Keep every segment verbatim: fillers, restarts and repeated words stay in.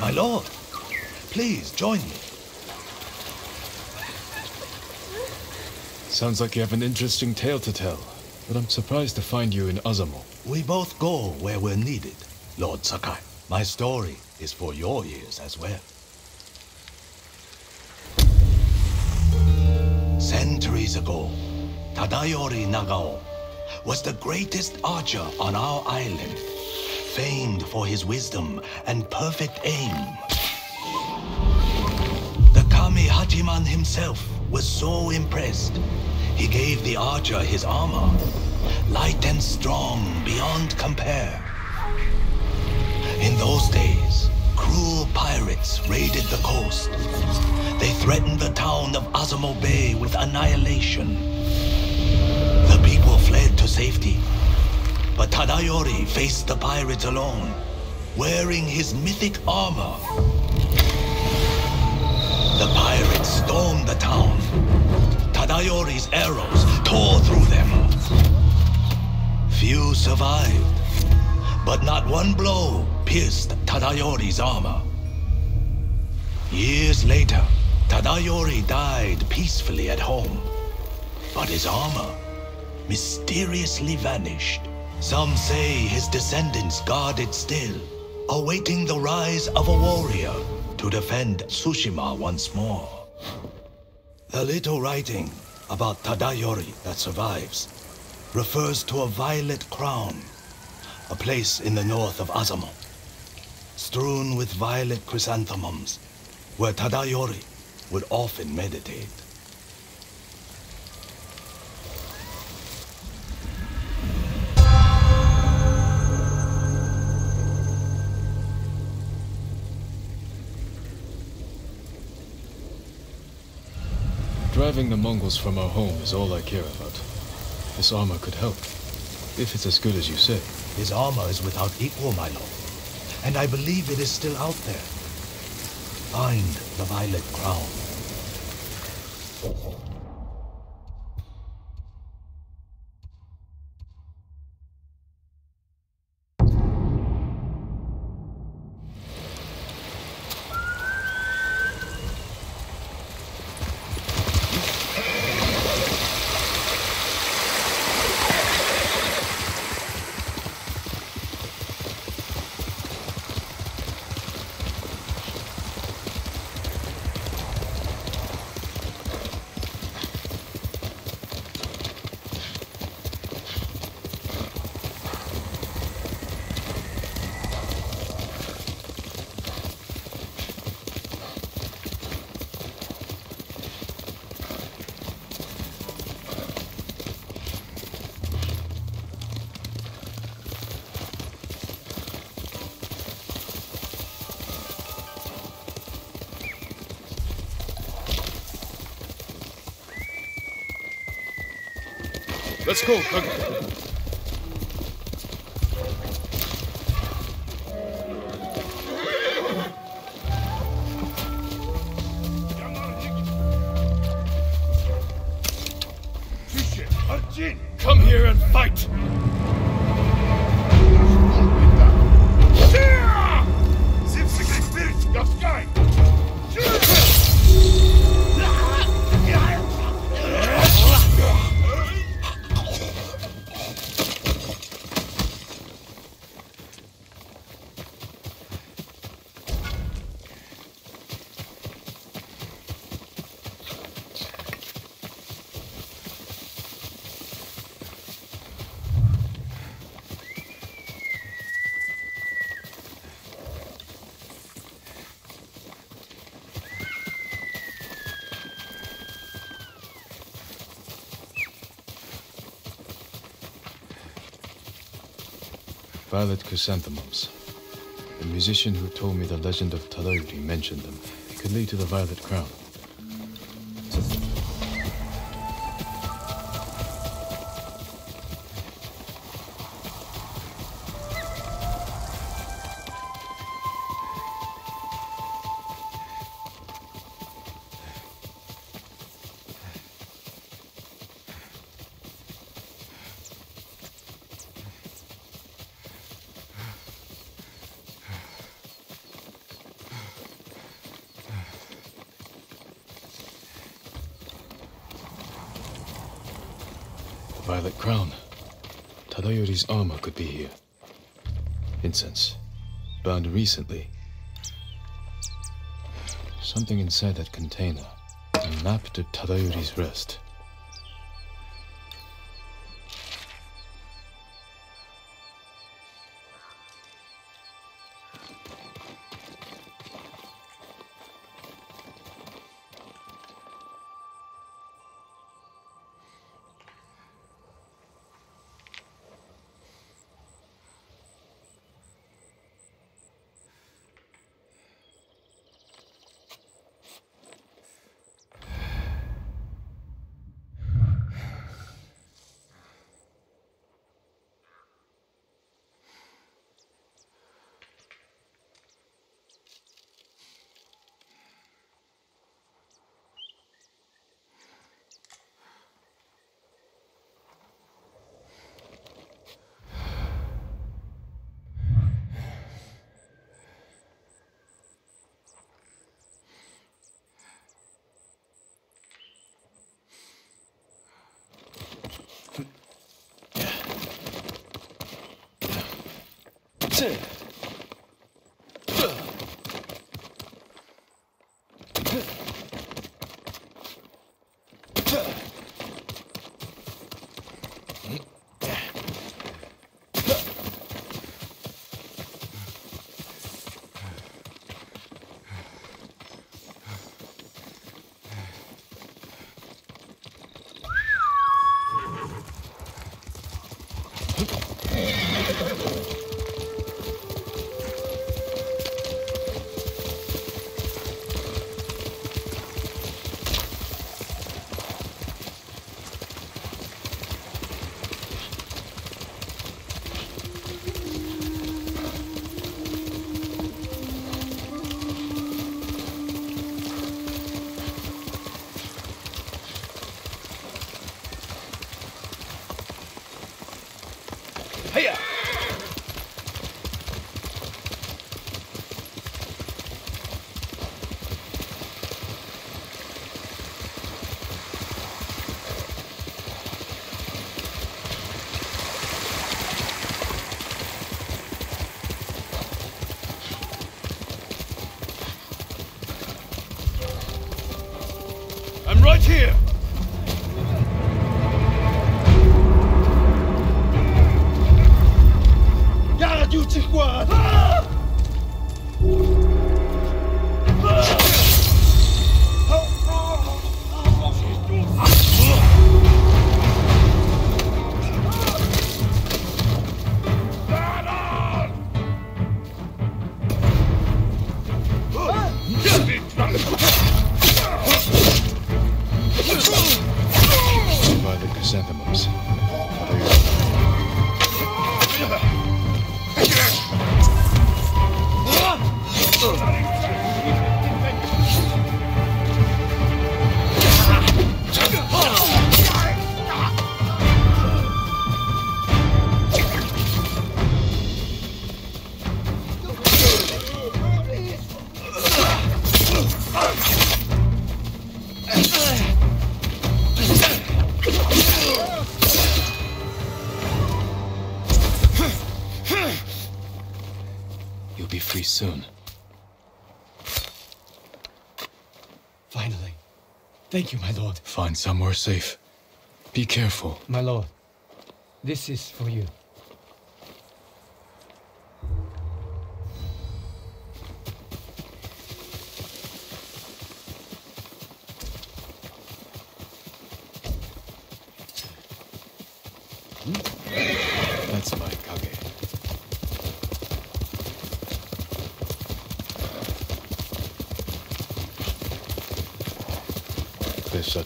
My lord, please join me. Sounds like you have an interesting tale to tell, but I'm surprised to find you in Azamo. We both go where we're needed, Lord Sakai. My story is for your ears as well. Centuries ago, Tadayori Nagao was the greatest archer on our island, famed for his wisdom and perfect aim. The Kami Hachiman himself was so impressed, he gave the archer his armor, light and strong beyond compare. In those days, cruel pirates raided the coast. They threatened the town of Azamo Bay with annihilation. The people fled to safety, but Tadayori faced the pirates alone, wearing his mythic armor. The pirates stormed the town. Tadayori's arrows tore through them. Few survived, but not one blow pierced Tadayori's armor. Years later, Tadayori died peacefully at home, but his armor mysteriously vanished. Some say his descendants guard it still, awaiting the rise of a warrior to defend Tsushima once more. The little writing about Tadayori that survives refers to a Violet Crown, a place in the north of Azamo, strewn with violet chrysanthemums, where Tadayori would often meditate. Driving the Mongols from our home is all I care about. This armor could help, if it's as good as you say. His armor is without equal, my lord, and I believe it is still out there. Find the Violet Crown. Let's go. Okay. Come here and fight. Violet chrysanthemums. The musician who told me the legend of Tadayori mentioned them. It could lead to the Violet Crown. Violet Crown. Tadayori's armor could be here. Incense. Burned recently. Something inside that container. A map to Tadayori's rest. Two. Here! Soon. Finally. Thank you, my lord. Find somewhere safe. Be careful. My lord, this is for you.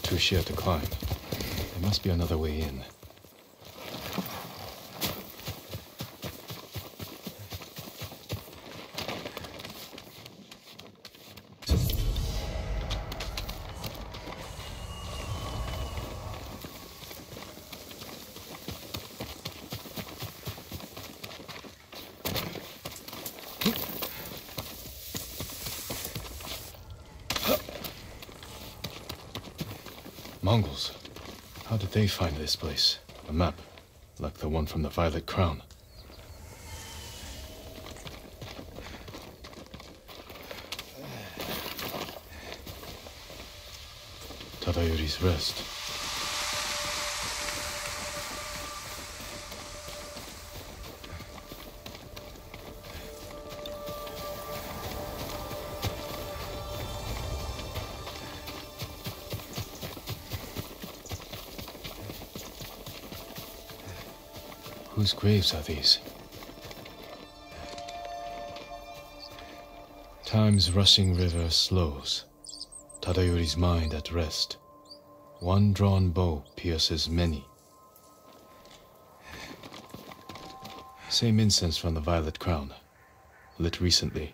Too sheer to climb. There must be another way in. Mongols. How did they find this place? A map, like the one from the Violet Crown. Tadayori's Rest. Whose graves are these? Time's rushing river slows. Tadayori's mind at rest. One drawn bow pierces many. Same incense from the Violet Crown, lit recently.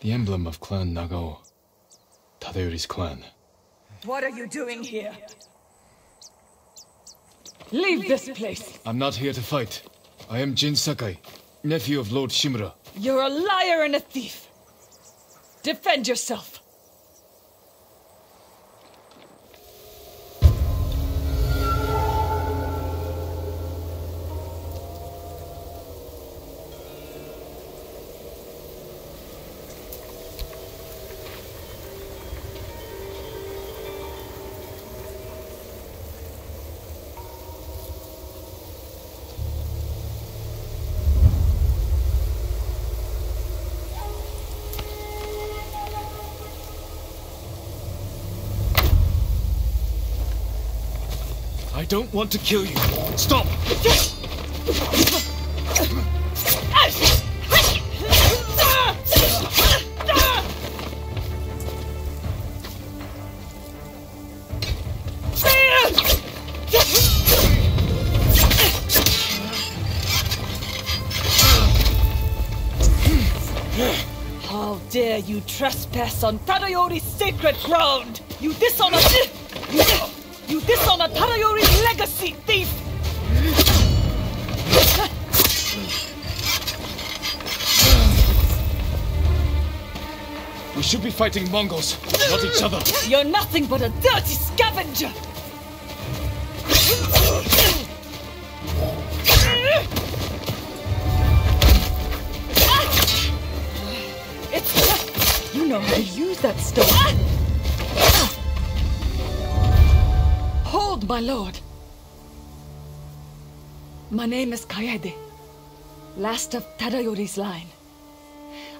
The emblem of Clan Nagao, Tadayori's clan. What are you doing here? Leave this place! I'm not here to fight. I am Jin Sakai, nephew of Lord Shimura. You're a liar and a thief! Defend yourself! I don't want to kill you. Stop! How dare you trespass on Tadayori's sacred ground! You dishonor... You dishonor Tadayori's legacy, thief! We should be fighting Mongols, not each other. You're nothing but a dirty scavenger! It's... You know how to use that stone. Hold, my lord. My name is Kaede, last of Tadayori's line.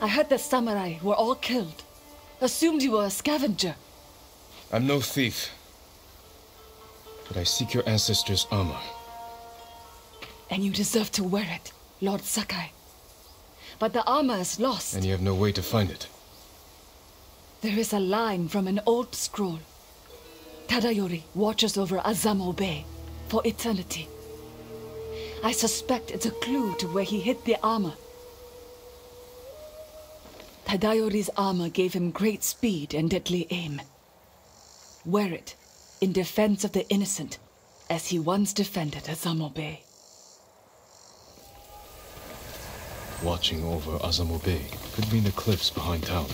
I heard the samurai were all killed. Assumed you were a scavenger. I'm no thief. But I seek your ancestors' armor. And you deserve to wear it, Lord Sakai. But the armor is lost. And you have no way to find it. There is a line from an old scroll. Tadayori watches over Azamo Bay for eternity. I suspect it's a clue to where he hid the armor. Tadayori's armor gave him great speed and deadly aim. Wear it in defense of the innocent, as he once defended Azamo Bay. Watching over Azamo Bay could mean the cliffs behind town.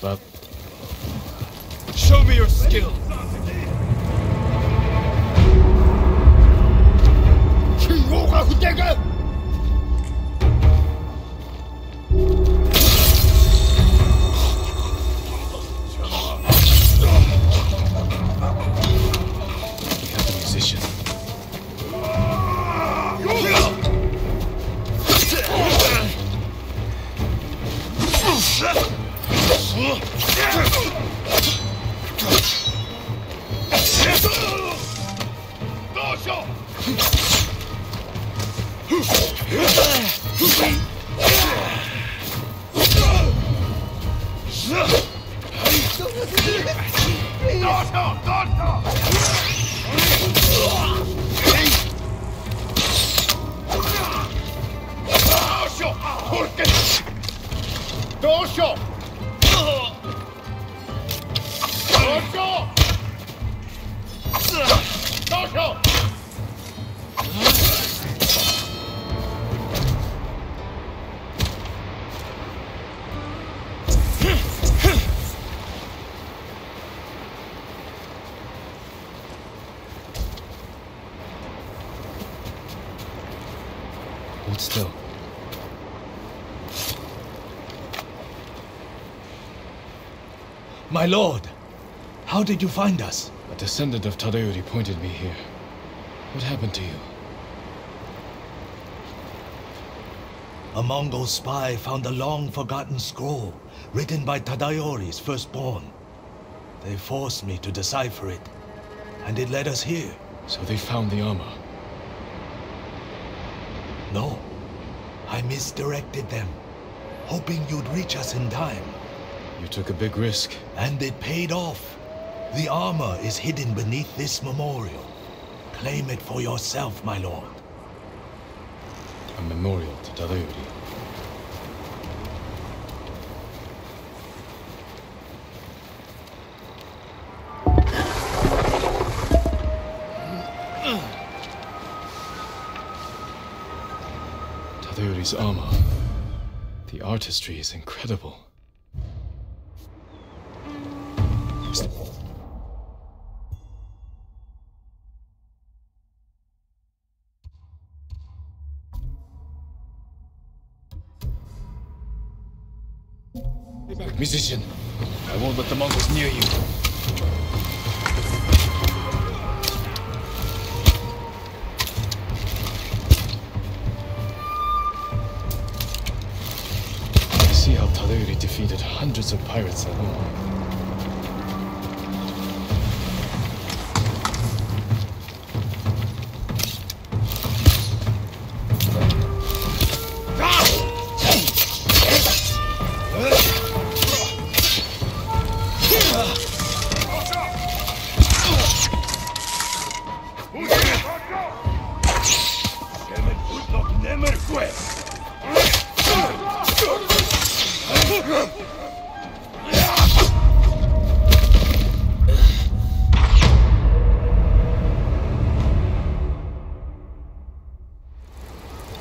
that. Show me your skill! My lord, how did you find us? A descendant of Tadayori pointed me here. What happened to you? A Mongol spy found a long-forgotten scroll written by Tadayori's firstborn. They forced me to decipher it, and it led us here. So they found the armor? No. I misdirected them, hoping you'd reach us in time. You took a big risk. And it paid off. The armor is hidden beneath this memorial. Claim it for yourself, my lord. A memorial to Tadayori. Tadayori's armor. The artistry is incredible. Musician, I won't let the Mongols near you. I see how Tadayori defeated hundreds of pirates alone.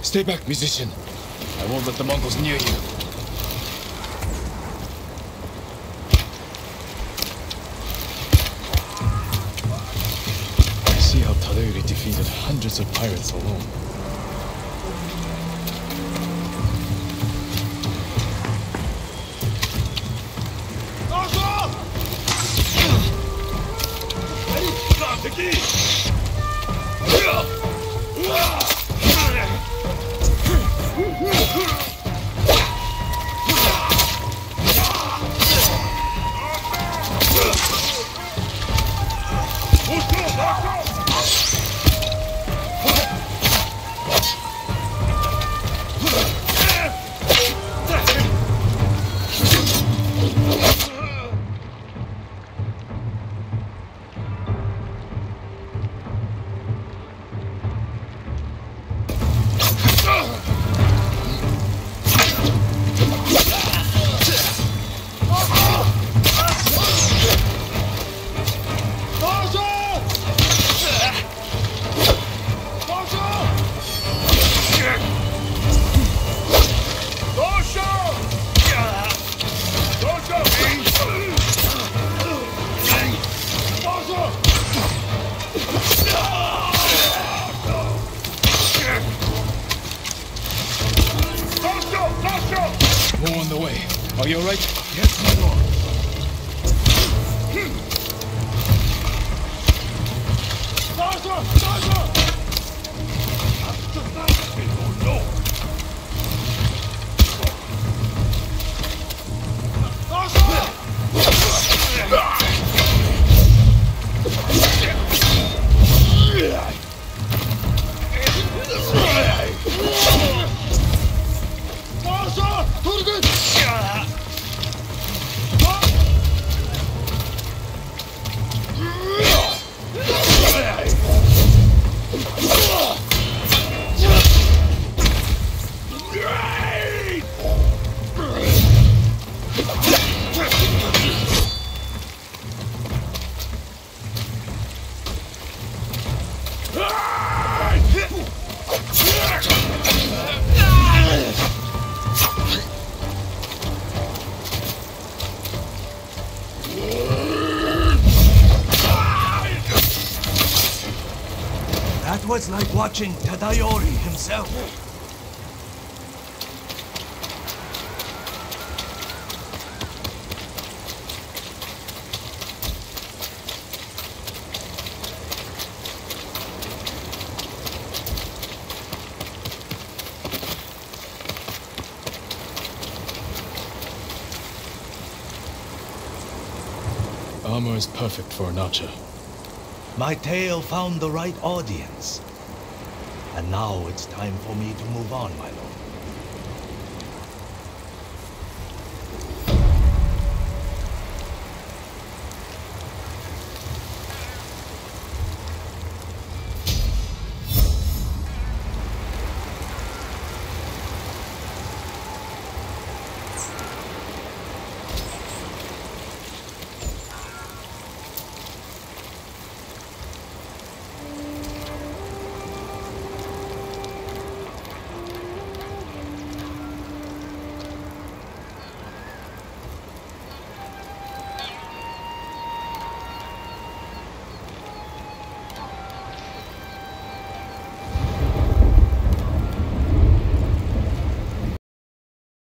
Stay back, musician. I won't let the Mongols near you. I see how Tadayori defeated hundreds of pirates alone. all right? Yes, my lord. Sarza! Sarza! After that, oh no! It's like watching Tadayori himself. Armor is perfect for an archer. My tale found the right audience. And now it's time for me to move on, my lord.